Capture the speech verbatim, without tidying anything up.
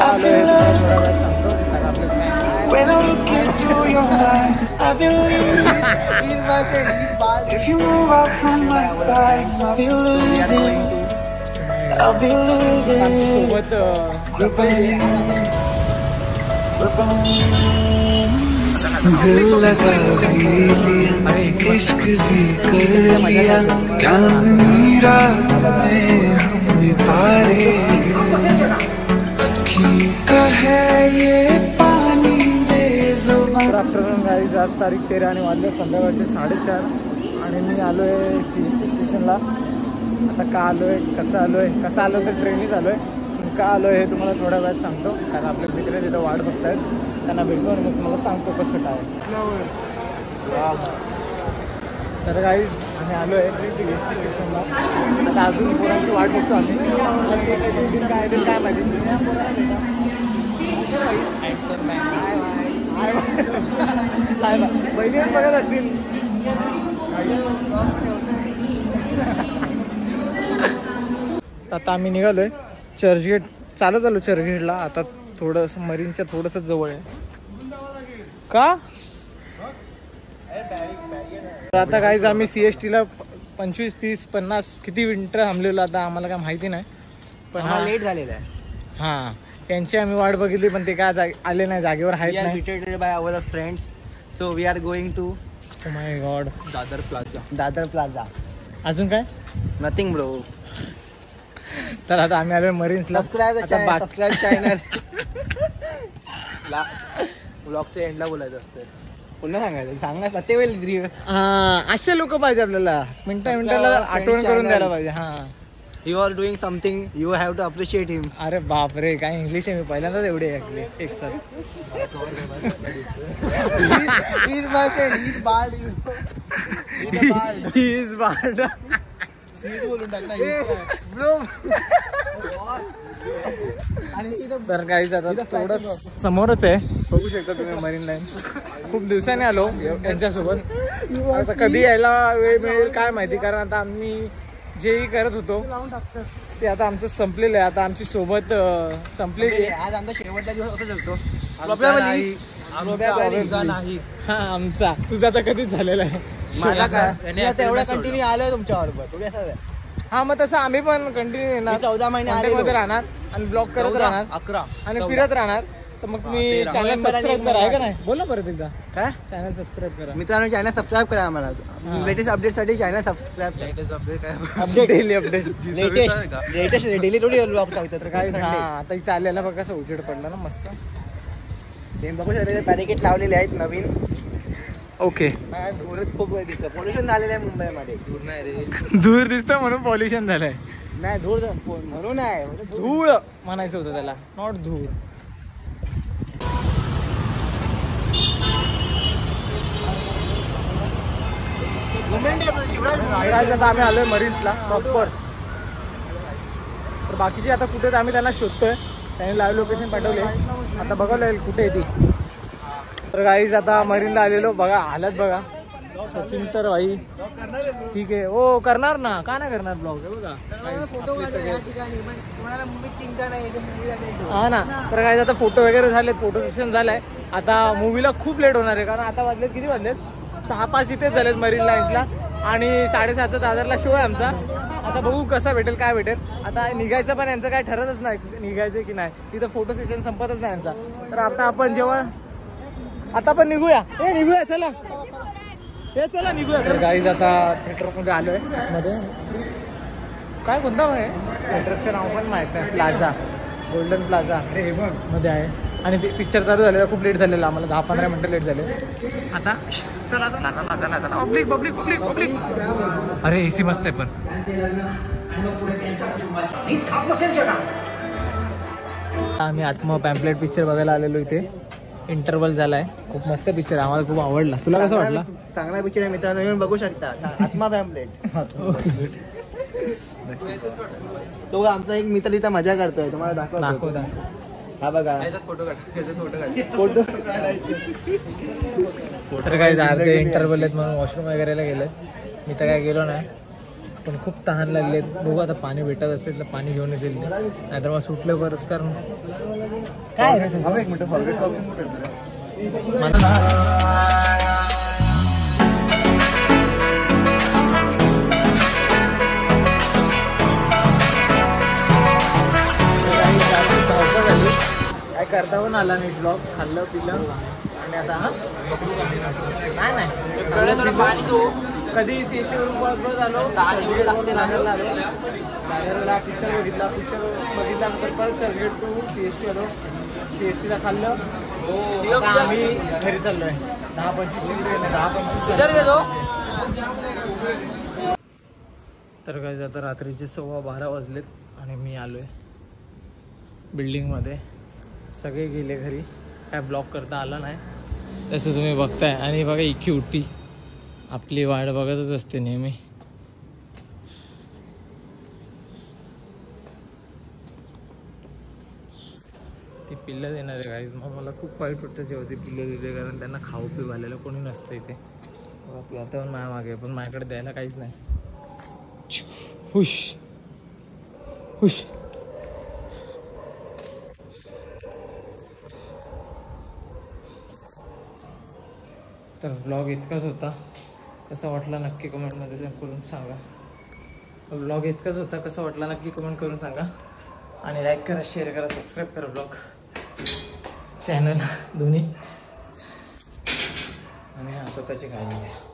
I feel like when I look into your eyes, I believe. If you move out from my side, I'll be losing. I'll be losing. Grip on you, grip on you. दिल लगा लिया, इश्क भी कर लिया, चांदनी रात में हमने तारे। तर आफ्टरनून गाईज, आज तारीख तेरा आणि वाजले संध्याकाळचे साडेचार आणि मी आलो आहे सी एस टी स्टेशनला। आता का आलो आहे, कसं आलो आहे, कसं आलो तर ट्रेननीच आलो आहे, का आलो आहे हे तुम्हाला थोड्या वेळात सांगतो, कारण आपले मित्र तिथं वाट बघत आहेत, त्यांना भेटतो आणि मग तुम्हाला सांगतो कसं काय. तर गाईज, आम्ही आलो आहे सी एस टी स्टेशनला. आता अजून पोरांची वाट बघतो आम्ही, काय ते काय माहिती बहिणी बघत असतील. आता आम्ही निघालोय चर्चगेट, चालत आलो चर्चगेटला. आता थोडस मरीनच्या थोडस जवळ आहे का. तर आता काहीच आम्ही सी एस टीला पंचवीस तीस पन्नास किती विंटर थांबलेलो आता आम्हाला काय माहिती नाही, पण हा लेट झालेला आहे. हा, त्यांची आम्ही वाट बघितली पण ते काय आले नाही, जागेवर आहेत. Bye our friends, so we are going to oh my God Dadar Plaza. Dadar plaza अजून काय नथिंग ब्रो. तर आता आम्ही आलो मरीन्सला. सबस्क्राईब चॅनल ब्लॉगच्या एंडला बोलायचं असतं, पुन्हा सांगायचं सांगा प्रत्येक वेळी. असे लोक पाहिजे आपल्याला, मिनटा मिनटाला आठवण करून द्यायला पाहिजे. हा, you are doing something, you have to appreciate him. अरे बाप रे, काय इंग्लिश आहे, मी पहिल्यांदाच एवढे ऐकले. एक sir is my friend, is bald, he is bald, she is बोलून टाकला ब्रो. तर गाईज, आता थोडंच समोरच आहे, बघू शकता तुम्ही मरीन लाईन. खूप दिवसाने आलो यांच्यासोबत, आता कधी यायला वेळ मिळेल काय माहिती, कारण आता आम्ही जेही करत होतो ते आता आमचं संपलेलं आहे. आता आमची सोबत संपलेली आहे. आज आमचा शेवटचा दिवस असू शकतो. नाही हा, आमचा तुझा आता कधीच झालेला आहे. एवढा कंटिन्यू आलोय तुमच्या बरोबर. हा, मग तसं आम्ही पण कंटिन्यू येणार, चौदा महिने राहणार आणि ब्लॉग करत राहणार अकरा आणि फिरत राहणार. तर मग मी चॅनल सबस्क्राईब करा का नाही, बोला परत एकदा काय, चॅनल सबस्क्राईब करा मित्रांनो, चॅनल सबस्क्राईब करा आम्हाला लेटेस्ट अपडेट साठी. चॅनल सबस्क्राईब, लेटेस्ट अपडेट काय, update daily update, latest latest daily थोडी व्लॉग टाकतो. तर काय आता इथे आलेला बघ कसा उजेड पडला ना, मस्त ते बघू शकता. बॅरिकेड लावलेले आहेत नवीन. ओके, खूप वेळ दिसतं पॉल्युशन झालेलं आहे मुंबईमध्ये. दूर नाही रे, दूर दिसतं म्हणून पॉल्युशन झालंय. नाही धूळ म्हणून आहे, धूळ म्हणायचं होतं त्याला, नॉट धूळ. आता आम्ही आलोय मरीन्सला प्रॉपर. तर बाकीचे आता कुठे आम्ही त्यांना शोधतोय, त्यांनी लाईव्ह लोकेशन पाठवले, आता बघायला येईल कुठे ती. तर गाईज, आता मरीनला आलेलो. बघा हालत बघा सचिन, तर भाई ठीक आहे. ओ करणार ना, का नाही करणार ब्लॉग बघा. हा ना, तर गाईज आता फोटो वगैरे झाले, फोटो सेशन झालाय. आता मूवीला खूप लेट होणार आहे, कारण आता वाजलेत किती वाजलेत सहा पाच इथेच झालेत मरीन लाईन्सला, आणि साडेसातचा दादरला शो आहे आमचा. आता बघू कसा भेटेल काय भेटेल. आता निघायचं पण यांचं काय ठरतच नाही, निघायचं की नाही, तिथं फोटो सेशन संपतच नाही यांचा. तर आता आपण जेव्हा आता पण निघूया, हे निघूया चला, हे चला निघूया. तर गाईज, आता थिएटरमध्ये आलोय मध्ये काय कोणता आहे थिएटरचं नाव पण माहीत नाही, प्लाझा गोल्डन प्लाझा मध्ये आहे. आणि पिक्चर चालू झालेला, खूप लेट झालेला आम्हाला, दहा पंधरा मिनटं लेट झाले. आता चला चला चला चला चला, पब्लिक पब्लिक पब्लिक पब्लिक. अरे एसी मस्त आहे पण. आम्ही आत्मा पॅम्पलेट पिक्चर बघायला आलेलो, इथे इंटरव्हल झालाय. खूप मस्त पिक्चर, आम्हाला खूप आवडला. तुला कसं वाटलं? चांगला पिक्चर आहे मित्रांनो, येऊन बघू शकता आत्मा पॅम्पलेट. तो आमचा एक मित्र इथं मजा करतोय, तुम्हाला दाखव दाखव दाखव. हा बघा फोटो फोटो फोटो काय अर्धे इंटरव्हल आहेत म्हणून वॉशरूम वगैरे गेले. मी तर काय गेलो नाही, पण खूप तहान लागले. बघू आता पाणी भेटत असेल तर पाणी घेऊन येतील, नाहीतर मग सुटलं बरंच. कारण काय हवे एक मिनिट फॉरगेटचा ऑप्शन कुठे आहे मला करता हो नाला मी ब्लॉग खाल्लं पिलं आणि आता हा नाही नाही थोडं थोडं पाणी तो कधी सीएसटी वरून बघत आलो ताजी लागते लागल लागले बाहेरला पिक्चर बघितला पिक्चर बघितला नंतर परत चर्चगेट टू सीएसटी आलो सीएसटीला खाल्लं हो आम्ही घरी चाललो आहे दहा पंचवीस मिनिटं दहा पंचवीस इधर गेलो तर काय आता रात्रीचे सव्वा बारा वाजलेत आणि मी आलोय बिल्डिंगमध्ये सगळे गेले घरी काय ब्लॉग करता आला नाही तसं तुम्ही बघताय आणि बघा ही क्यूटी आपली वाट बघतच असते नेहमी ती पिल्लं देणार आहे गाईज मग मला खूप वाईट वाटतं जेव्हा ती पिल्लं देते कारण त्यांना खाऊ पिवायला कोणी नसतं इथे आपलं आता माझ्या मागे पण माझ्याकडे द्यायला काहीच नाही हुश हुश तर ब्लॉग इतकाच होता कसा वाटला नक्की कमेंटमध्ये सेंड करून सांगा ब्लॉग इतकाच होता कसा वाटला नक्की कमेंट करून सांगा आणि लाईक करा शेअर करा सबस्क्राईब करा ब्लॉग चॅनल दोन्ही आणि हा स्वतःची काळजी घ्या.